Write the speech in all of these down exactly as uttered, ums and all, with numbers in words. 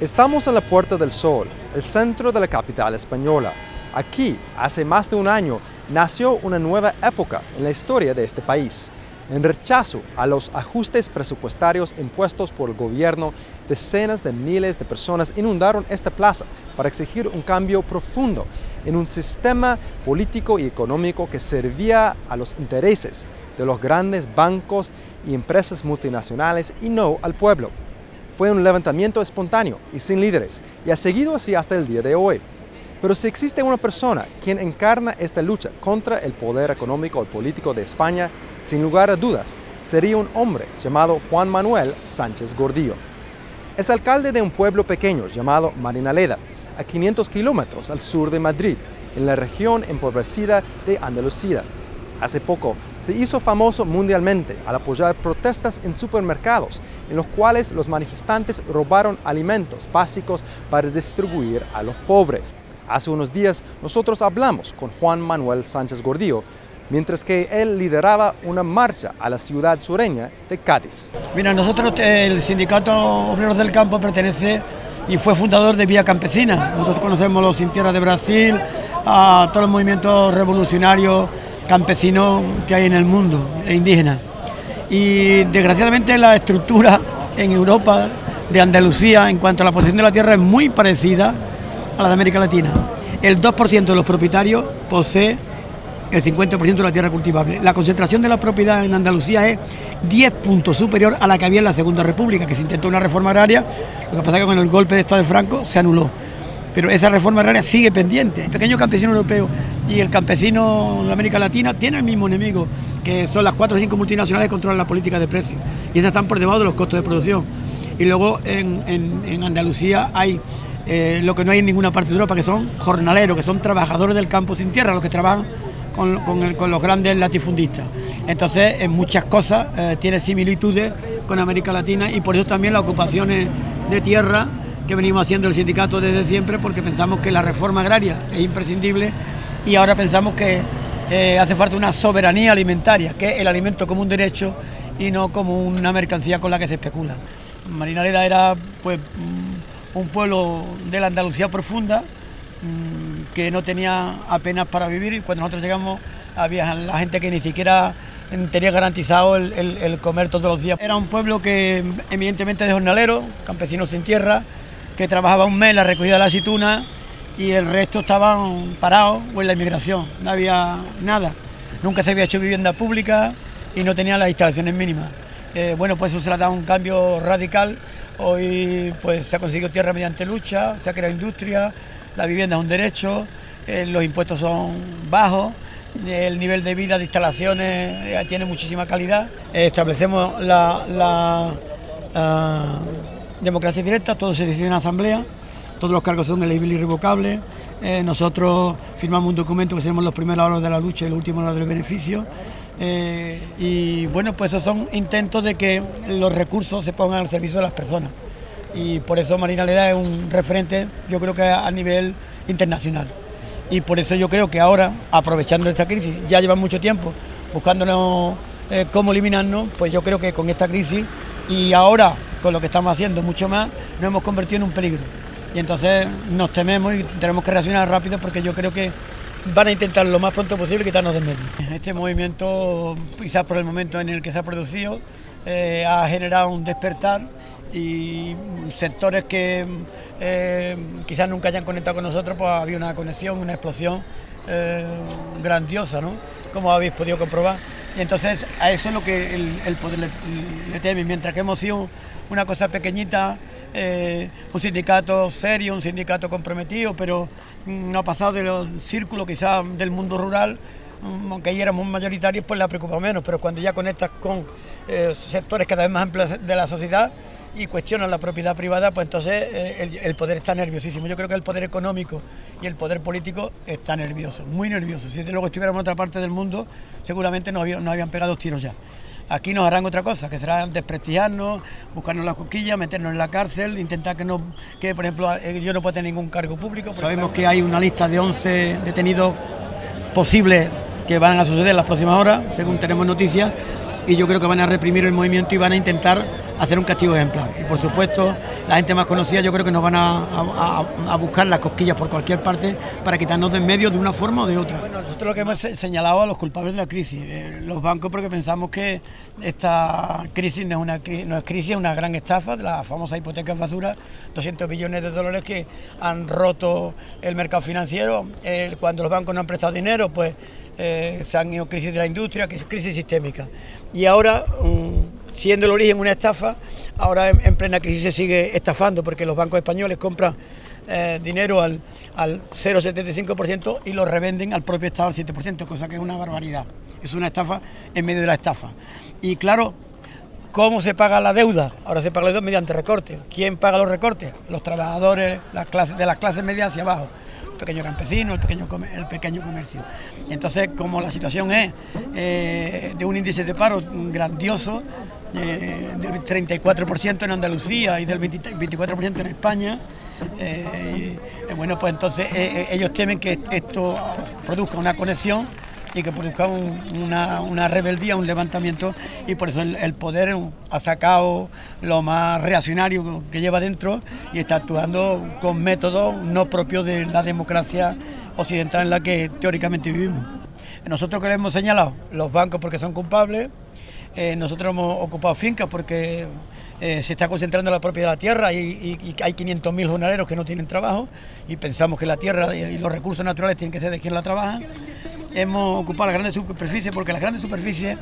Estamos en la Puerta del Sol, el centro de la capital española. Aquí, hace más de un año, nació una nueva época en la historia de este país, en rechazo a los ajustes presupuestarios impuestos por el gobierno. Decenas de miles de personas inundaron esta plaza para exigir un cambio profundo en un sistema político y económico que servía a los intereses de los grandes bancos y empresas multinacionales y no al pueblo. Fue un levantamiento espontáneo y sin líderes, y ha seguido así hasta el día de hoy. Pero si existe una persona quien encarna esta lucha contra el poder económico y político de España, sin lugar a dudas, sería un hombre llamado Juan Manuel Sánchez Gordillo. Es alcalde de un pueblo pequeño llamado Marinaleda, a quinientos kilómetros al sur de Madrid, en la región empobrecida de Andalucía. Hace poco se hizo famoso mundialmente al apoyar protestas en supermercados, en los cuales los manifestantes robaron alimentos básicos para distribuir a los pobres. Hace unos días nosotros hablamos con Juan Manuel Sánchez Gordillo, mientras que él lideraba una marcha a la ciudad sureña de Cádiz. Mira, nosotros, el Sindicato Obreros del Campo, pertenece y fue fundador de Vía Campesina. Nosotros conocemos los Sin Tierra de Brasil, a todos los movimientos revolucionarios campesinos que hay en el mundo, e indígenas. Y desgraciadamente la estructura en Europa de Andalucía en cuanto a la posesión de la tierra es muy parecida a la de América Latina. El dos por ciento de los propietarios posee el cincuenta por ciento de la tierra cultivable. La concentración de la propiedad en Andalucía es diez puntos superior a la que había en la Segunda República, que se intentó una reforma agraria, lo que pasa es que con el golpe de Estado de Franco se anuló. Pero esa reforma agraria sigue pendiente. El pequeño campesino europeo y el campesino de América Latina tienen el mismo enemigo, que son las cuatro o cinco multinacionales que controlan la política de precios, y esas están por debajo de los costos de producción. Y luego en, en, en Andalucía hay eh, lo que no hay en ninguna parte de Europa, que son jornaleros, que son trabajadores del campo sin tierra, los que trabajan Con, con, el, con los grandes latifundistas. Entonces, en muchas cosas eh, tiene similitudes con América Latina, y por eso también las ocupaciones de tierra que venimos haciendo el sindicato desde siempre, porque pensamos que la reforma agraria es imprescindible, y ahora pensamos que eh, hace falta una soberanía alimentaria, que es el alimento como un derecho y no como una mercancía con la que se especula. Marinaleda era, pues, un pueblo de la Andalucía profunda, que no tenía apenas para vivir, y cuando nosotros llegamos había la gente que ni siquiera tenía garantizado el, el, el comer todos los días. Era un pueblo que evidentemente de jornaleros, campesinos sin tierra, que trabajaba un mes en la recogida de la aceituna y el resto estaban parados o en la inmigración, no había nada. Nunca se había hecho vivienda pública y no tenían las instalaciones mínimas. Eh, bueno, pues eso se le ha dado un cambio radical. Hoy pues se ha conseguido tierra mediante lucha, se ha creado industria, la vivienda es un derecho, eh, los impuestos son bajos, eh, el nivel de vida de instalaciones eh, tiene muchísima calidad. Eh, establecemos la, la ah, democracia directa, todo se decide en asamblea, todos los cargos son elegibles y revocables. Eh, nosotros firmamos un documento que seremos los primeros horas de la lucha y los últimos horas del beneficio. Eh, y bueno, pues esos son intentos de que los recursos se pongan al servicio de las personas. Y por eso Marinaleda es un referente, yo creo que a nivel internacional. Y por eso yo creo que ahora, aprovechando esta crisis, ya llevan mucho tiempo buscándonos eh, cómo eliminarnos, pues yo creo que con esta crisis y ahora con lo que estamos haciendo mucho más, nos hemos convertido en un peligro. Y entonces nos tememos y tenemos que reaccionar rápido, porque yo creo que van a intentar lo más pronto posible quitarnos de en medio. Este movimiento, quizás por el momento en el que se ha producido, eh, ha generado un despertar, y sectores que eh, quizás nunca hayan conectado con nosotros, pues había una conexión, una explosión eh, grandiosa, ¿no? Como habéis podido comprobar. Y entonces a eso es lo que el, el poder le, le teme, mientras que hemos sido una cosa pequeñita, eh, un sindicato serio, un sindicato comprometido, pero mm, ha pasado de los círculos quizás del mundo rural, aunque ahí éramos mayoritarios, pues la preocupa menos, pero cuando ya conectas con eh, sectores cada vez más amplios de la sociedad y cuestionan la propiedad privada, pues entonces eh, el, el poder está nerviosísimo. Yo creo que el poder económico y el poder político está nervioso, muy nervioso. Si desde luego estuviéramos en otra parte del mundo, seguramente nos, había, nos habían pegado tiros ya. Aquí nos harán otra cosa, que será desprestigiarnos, buscarnos las cosquillas, meternos en la cárcel, intentar que, no, que por ejemplo, yo no pueda tener ningún cargo público. Sabemos que hay una lista de once detenidos posibles que van a suceder en las próximas horas, según tenemos noticias, y yo creo que van a reprimir el movimiento y van a intentar hacer un castigo ejemplar. Y por supuesto, la gente más conocida, yo creo que nos van a, a, a buscar las cosquillas por cualquier parte para quitarnos de en medio de una forma o de otra. Bueno, nosotros lo que hemos señalado a los culpables de la crisis, eh, los bancos, porque pensamos que esta crisis no es, una, no es crisis, es una gran estafa, de la famosa hipoteca basura, doscientos billones de dólares que han roto el mercado financiero. Eh, cuando los bancos no han prestado dinero, pues eh, se han ido crisis de la industria, crisis sistémica. Y ahora, um, siendo el origen una estafa, ahora en, en plena crisis se sigue estafando, porque los bancos españoles compran eh, dinero al, al cero coma setenta y cinco por ciento y lo revenden al propio Estado al siete por ciento, cosa que es una barbaridad. Es una estafa en medio de la estafa. Y claro, ¿cómo se paga la deuda? Ahora se paga la deuda mediante recortes. ¿Quién paga los recortes? Los trabajadores, las clases, de las clases medias hacia abajo, el pequeño campesino, el pequeño, el pequeño comercio. Entonces, como la situación es eh, de un índice de paro grandioso, Eh, del treinta y cuatro por ciento en Andalucía y del veinte, veinticuatro por ciento en España, eh, eh, bueno, pues entonces eh, ellos temen que esto produzca una conexión y que produzca un, una, una rebeldía, un levantamiento, y por eso el, el poder ha sacado lo más reaccionario que lleva dentro y está actuando con métodos no propios de la democracia occidental en la que teóricamente vivimos. Nosotros, que le hemos señalado, los bancos porque son culpables. Eh, nosotros hemos ocupado fincas porque eh, se está concentrando la propiedad de la tierra y, y, y hay quinientos mil jornaleros que no tienen trabajo, y pensamos que la tierra y los recursos naturales tienen que ser de quien la trabaja. Hemos ocupado las grandes superficies porque las grandes superficies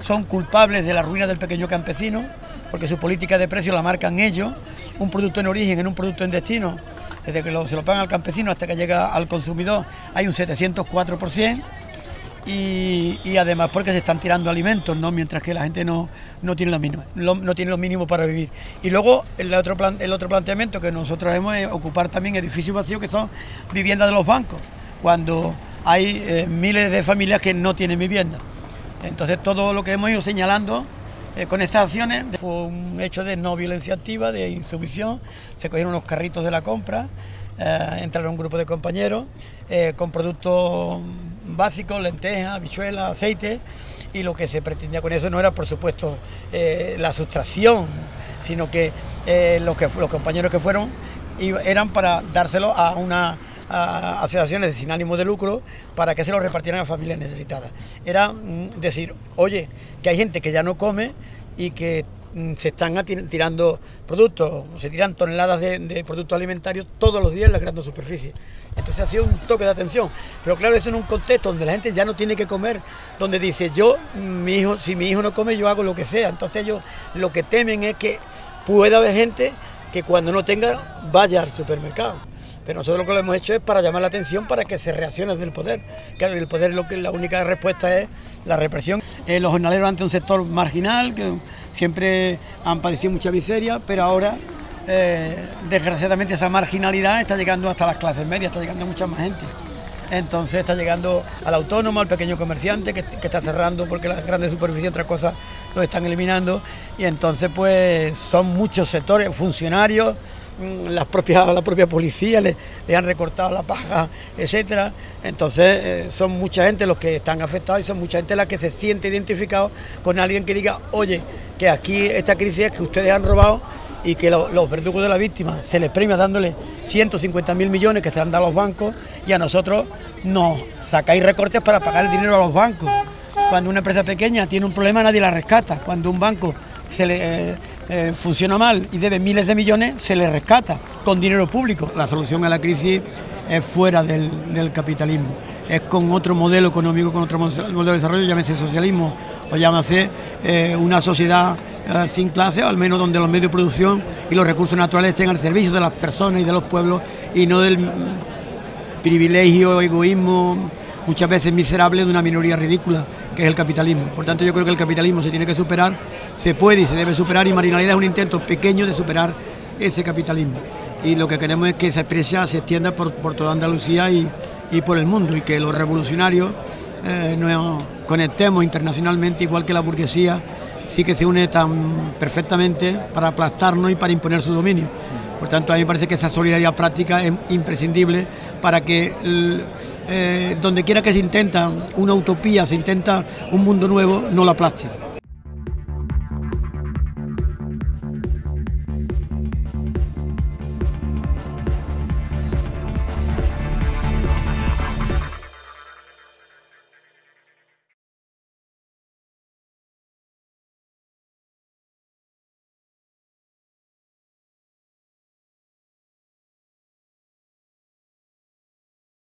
son culpables de la ruina del pequeño campesino, porque su política de precio la marcan ellos, un producto en origen en un producto en destino. Desde que lo, se lo pagan al campesino hasta que llega al consumidor hay un setecientos cuatro por ciento. Y, y además porque se están tirando alimentos, ¿no?, mientras que la gente no, no tiene lo mínimo, lo, no tiene lo mínimo para vivir. Y luego el otro, plan, el otro planteamiento que nosotros hemos es ocupar también edificios vacíos que son viviendas de los bancos, cuando hay eh, miles de familias que no tienen vivienda. Entonces todo lo que hemos ido señalando eh, con esas acciones fue un hecho de no violencia activa, de insumisión. Se cogieron unos carritos de la compra, eh, entraron un grupo de compañeros eh, con productos básicos, lentejas, habichuelas, aceite, y lo que se pretendía con eso no era, por supuesto, eh, la sustracción, sino que, eh, los que los compañeros que fueron iba, eran para dárselo a una a asociaciones sin ánimo de lucro para que se lo repartieran a familias necesitadas. Era mm, decir, oye, que hay gente que ya no come y que mm, se están atir, tirando productos, se tiran toneladas de, de productos alimentarios todos los días en las grandes superficies. Entonces ha sido un toque de atención, pero claro, eso en un contexto donde la gente ya no tiene que comer, donde dice, yo, mi hijo, si mi hijo no come, yo hago lo que sea. Entonces ellos lo que temen es que pueda haber gente que cuando no tenga vaya al supermercado. Pero nosotros lo que lo hemos hecho es para llamar la atención, para que se reaccione desde el poder. Claro, el poder, lo que la única respuesta es la represión. Eh, los jornaleros ante un sector marginal, que siempre han padecido mucha miseria, pero ahora, Eh, desgraciadamente, esa marginalidad está llegando hasta las clases medias, está llegando a mucha más gente. Entonces está llegando al autónomo, al pequeño comerciante que, que está cerrando porque las grandes superficies y otras cosas lo están eliminando. Y entonces pues son muchos sectores, funcionarios, las propias, la propia policía le, le han recortado la paja, etcétera. Entonces eh, son mucha gente los que están afectados, y son mucha gente la que se siente identificado con alguien que diga, oye, que aquí esta crisis es que ustedes han robado, y que lo, los verdugos de la víctima se les premia dándole ciento cincuenta mil millones que se han dado a los bancos, y a nosotros nos sacáis recortes para pagar el dinero a los bancos. Cuando una empresa pequeña tiene un problema, nadie la rescata. Cuando un banco se le eh, eh, funciona mal y debe miles de millones, se le rescata con dinero público. La solución a la crisis es fuera del, del capitalismo, es con otro modelo económico, con otro modelo de desarrollo, llámese socialismo o llámese eh, una sociedad eh, sin clase, o al menos donde los medios de producción y los recursos naturales estén al servicio de las personas y de los pueblos, y no del privilegio, egoísmo, muchas veces miserable, de una minoría ridícula, que es el capitalismo. Por tanto, yo creo que el capitalismo se tiene que superar, se puede y se debe superar, y Marinaleda es un intento pequeño de superar ese capitalismo. Y lo que queremos es que esa experiencia se extienda por, por toda Andalucía y, y por el mundo, y que los revolucionarios eh, nos conectemos internacionalmente, igual que la burguesía sí que se une tan perfectamente para aplastarnos y para imponer su dominio. Por tanto, a mí me parece que esa solidaridad práctica es imprescindible para que eh, donde quiera que se intenta una utopía, se intenta un mundo nuevo, no la aplaste.